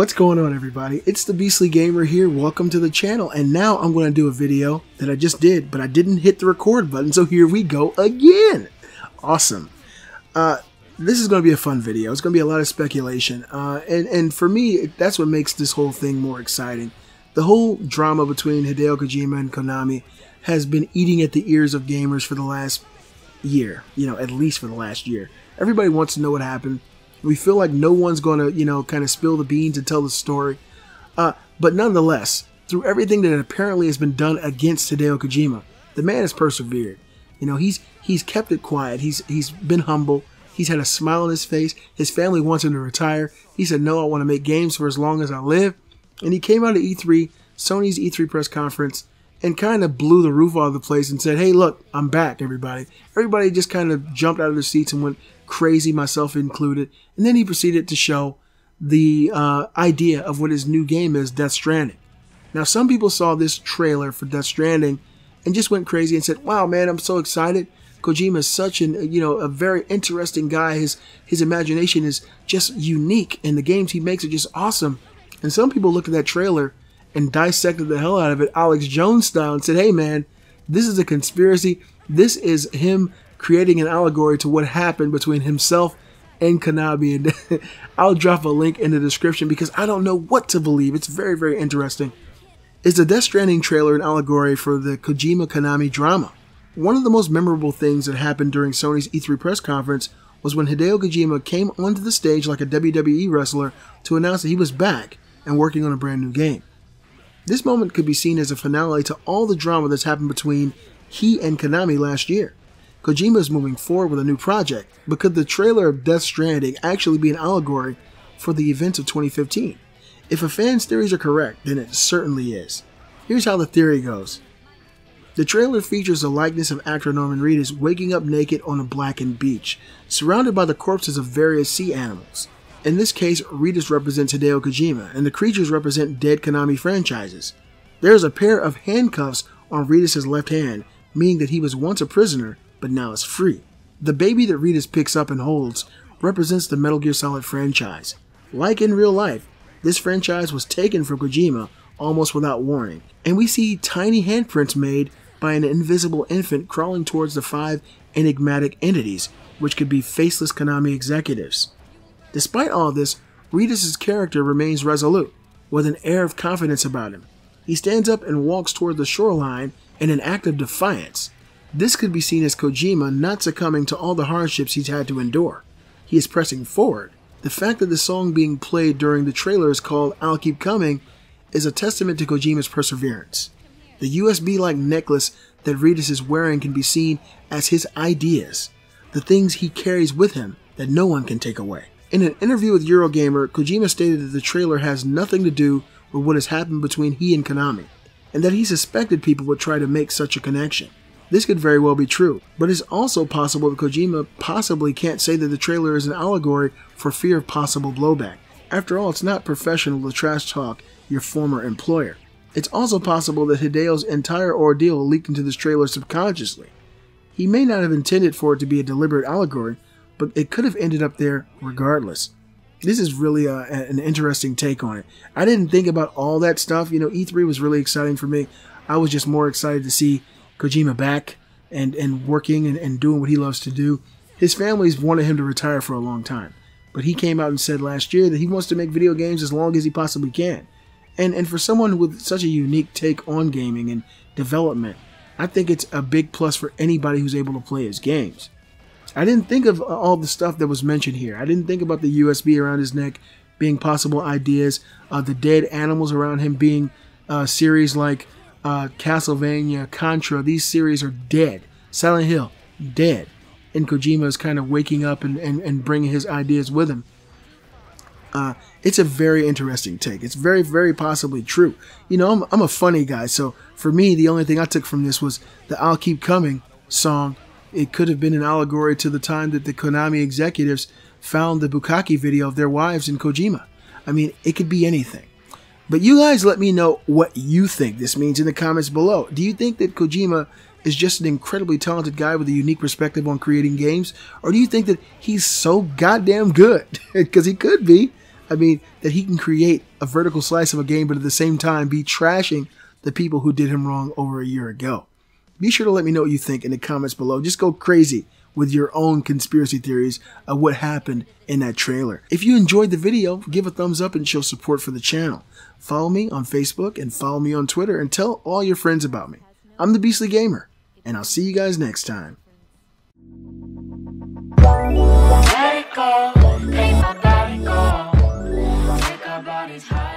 What's going on, everybody? It's the Beastly Gamer here. Welcome to the channel. And now I'm going to do a video that I just did, but I didn't hit the record button, so here we go again. Awesome. This is going to be a fun video. It's going to be a lot of speculation. And for me, that's what makes this whole thing more exciting. The whole drama between Hideo Kojima and Konami has been eating at the ears of gamers for the last year. You know, at least for the last year. Everybody wants to know what happened. We feel like no one's going to, you know, kind of spill the beans and tell the story. But nonetheless, through everything that apparently has been done against Hideo Kojima, the man has persevered. You know, he's kept it quiet. He's been humble. He's had a smile on his face. His family wants him to retire. He said, no, I want to make games for as long as I live. And he came out of E3, Sony's E3 press conference, and kind of blew the roof off of the place and said, hey, look, I'm back, everybody. Everybody just kind of jumped out of their seats and went crazy, myself included. And then he proceeded to show the idea of what his new game is, Death Stranding. Now, some people saw this trailer for Death Stranding and just went crazy and said, wow, man, I'm so excited. Kojima is such an, you know, a very interesting guy. His imagination is just unique, and the games he makes are just awesome. And some people looked at that trailer and dissected the hell out of it, Alex Jones style, and said, hey, man, this is a conspiracy. This is him creating an allegory to what happened between himself and Konami. And I'll drop a link in the description because I don't know what to believe. It's very, very interesting. Is the Death Stranding trailer an allegory for the Kojima-Konami drama? One of the most memorable things that happened during Sony's E3 press conference was when Hideo Kojima came onto the stage like a WWE wrestler to announce that he was back and working on a brand new game. This moment could be seen as a finale to all the drama that's happened between he and Konami last year. Kojima is moving forward with a new project, but could the trailer of Death Stranding actually be an allegory for the events of 2015? If a fan's theories are correct, then it certainly is. Here's how the theory goes. The trailer features the likeness of actor Norman Reedus waking up naked on a blackened beach, surrounded by the corpses of various sea animals. In this case, Reedus represents Hideo Kojima, and the creatures represent dead Konami franchises. There is a pair of handcuffs on Reedus' left hand, meaning that he was once a prisoner, but now is free. The baby that Reedus picks up and holds represents the Metal Gear Solid franchise. Like in real life, this franchise was taken from Kojima almost without warning, and we see tiny handprints made by an invisible infant crawling towards the five enigmatic entities, which could be faceless Konami executives. Despite all this, Reedus' character remains resolute, with an air of confidence about him. He stands up and walks toward the shoreline in an act of defiance. This could be seen as Kojima not succumbing to all the hardships he's had to endure. He is pressing forward. The fact that the song being played during the trailer is called I'll Keep Coming is a testament to Kojima's perseverance. The USB-like necklace that Reedus is wearing can be seen as his ideas, the things he carries with him that no one can take away. In an interview with Eurogamer, Kojima stated that the trailer has nothing to do with what has happened between he and Konami, and that he suspected people would try to make such a connection. This could very well be true, but it's also possible that Kojima possibly can't say that the trailer is an allegory for fear of possible blowback. After all, it's not professional to trash talk your former employer. It's also possible that Hideo's entire ordeal leaked into this trailer subconsciously. He may not have intended for it to be a deliberate allegory, but it could have ended up there regardless. This is really an interesting take on it. I didn't think about all that stuff. You know, E3 was really exciting for me. I was just more excited to see Kojima back and working and doing what he loves to do. His family's wanted him to retire for a long time, but he came out and said last year that he wants to make video games as long as he possibly can. And for someone with such a unique take on gaming and development, I think it's a big plus for anybody who's able to play his games. I didn't think of all the stuff that was mentioned here. I didn't think about the USB around his neck being possible ideas, the dead animals around him being series like Castlevania, Contra. These series are dead. Silent Hill, dead. And Kojima is kind of waking up and bringing his ideas with him. It's a very interesting take. It's very, very possibly true. You know, I'm a funny guy, so for me, the only thing I took from this was the I'll Keep Coming song. It could have been an allegory to the time that the Konami executives found the bukkake video of their wives in Kojima. I mean, it could be anything. But you guys let me know what you think this means in the comments below. Do you think that Kojima is just an incredibly talented guy with a unique perspective on creating games? Or do you think that he's so goddamn good? Because he could be. I mean, that he can create a vertical slice of a game, but at the same time be trashing the people who did him wrong over a year ago. Be sure to let me know what you think in the comments below. Just go crazy with your own conspiracy theories of what happened in that trailer. If you enjoyed the video, give a thumbs up and show support for the channel. Follow me on Facebook and follow me on Twitter and tell all your friends about me. I'm the Beastly Gamer, and I'll see you guys next time. Let it go, make my body go, make our bodies high.